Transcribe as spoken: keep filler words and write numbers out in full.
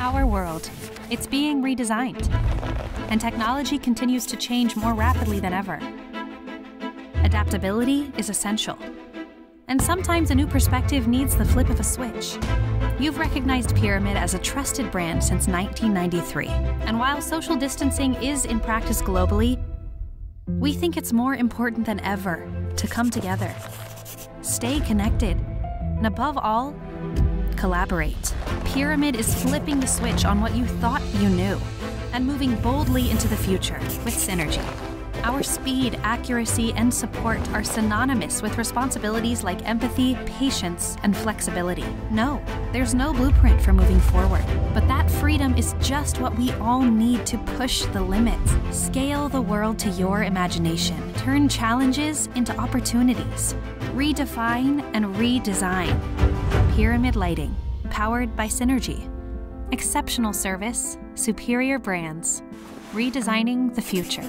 Our world, it's being redesigned, and technology continues to change more rapidly than ever. Adaptability is essential, and sometimes a new perspective needs the flip of a switch. You've recognized Pyramid as a trusted brand since nineteen ninety-three, and while social distancing is in practice globally, we think it's more important than ever to come together, stay connected, and above all, collaborate. Pyramid is flipping the switch on what you thought you knew and moving boldly into the future with Synergy. Our speed, accuracy, and support are synonymous with responsibilities like empathy, patience, and flexibility. No, there's no blueprint for moving forward, but that freedom is just what we all need to push the limits. Scale the world to your imagination. Turn challenges into opportunities. Redefine and redesign. Pyramid Lighting, powered by Synergy. Exceptional service, superior brands, redesigning the future.